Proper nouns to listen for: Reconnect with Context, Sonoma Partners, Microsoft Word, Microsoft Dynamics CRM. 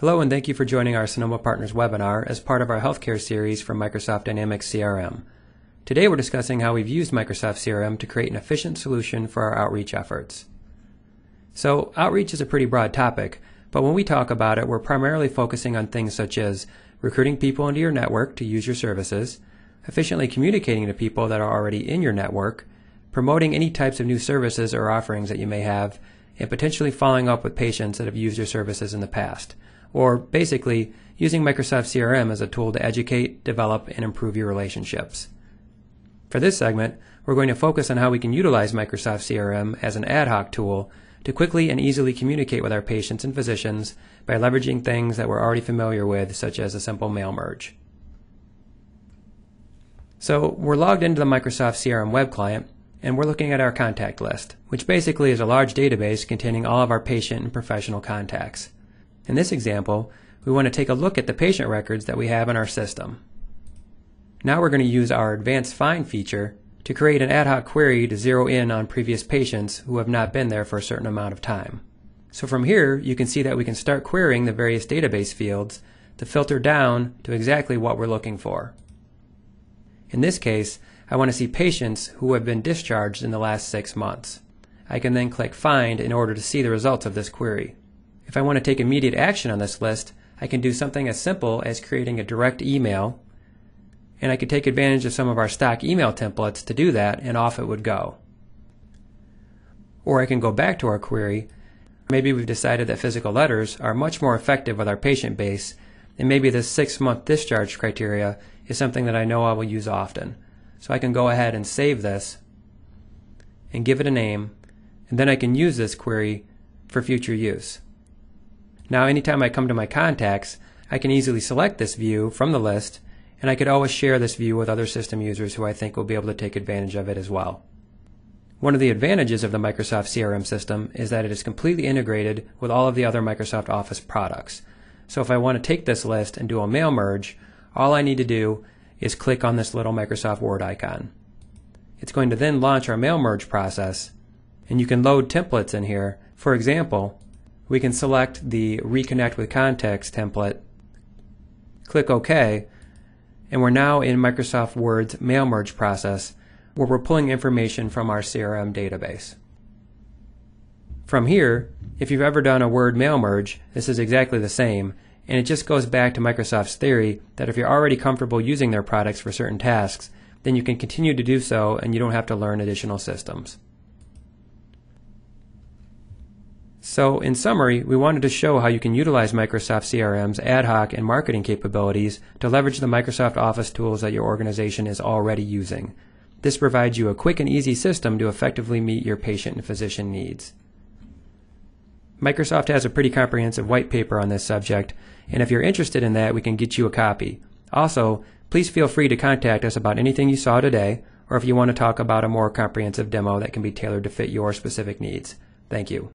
Hello and thank you for joining our Sonoma Partners webinar as part of our healthcare series from Microsoft Dynamics CRM. Today we're discussing how we've used Microsoft CRM to create an efficient solution for our outreach efforts. So outreach is a pretty broad topic, but when we talk about it, we're primarily focusing on things such as recruiting people into your network to use your services, efficiently communicating to people that are already in your network, promoting any types of new services or offerings that you may have, and potentially following up with patients that have used your services in the past, or basically using Microsoft CRM as a tool to educate, develop, and improve your relationships. For this segment, we're going to focus on how we can utilize Microsoft CRM as an ad hoc tool to quickly and easily communicate with our patients and physicians by leveraging things that we're already familiar with, such as a simple mail merge. So we're logged into the Microsoft CRM web client, and we're looking at our contact list, which basically is a large database containing all of our patient and professional contacts. In this example, we want to take a look at the patient records that we have in our system. Now we're going to use our Advanced Find feature to create an ad hoc query to zero in on previous patients who have not been there for a certain amount of time. So from here, you can see that we can start querying the various database fields to filter down to exactly what we're looking for. In this case, I want to see patients who have been discharged in the last 6 months. I can then click Find in order to see the results of this query. If I want to take immediate action on this list, I can do something as simple as creating a direct email, and I could take advantage of some of our stock email templates to do that, and off it would go. Or I can go back to our query. Maybe we've decided that physical letters are much more effective with our patient base, and maybe this 6-month discharge criteria is something that I know I will use often. So I can go ahead and save this and give it a name, and then I can use this query for future use. Now anytime I come to my contacts, I can easily select this view from the list, and I could always share this view with other system users who I think will be able to take advantage of it as well. One of the advantages of the Microsoft CRM system is that it is completely integrated with all of the other Microsoft Office products. So if I want to take this list and do a mail merge, all I need to do is click on this little Microsoft Word icon. It's going to then launch our mail merge process, and you can load templates in here. For example, we can select the Reconnect with Context template, click OK, and we're now in Microsoft Word's mail merge process, where we're pulling information from our CRM database. From here, if you've ever done a Word mail merge, this is exactly the same, and it just goes back to Microsoft's theory that if you're already comfortable using their products for certain tasks, then you can continue to do so and you don't have to learn additional systems. So in summary, we wanted to show how you can utilize Microsoft CRM's ad hoc and marketing capabilities to leverage the Microsoft Office tools that your organization is already using. This provides you a quick and easy system to effectively meet your patient and physician needs. Microsoft has a pretty comprehensive white paper on this subject, and if you're interested in that, we can get you a copy. Also, please feel free to contact us about anything you saw today, or if you want to talk about a more comprehensive demo that can be tailored to fit your specific needs. Thank you.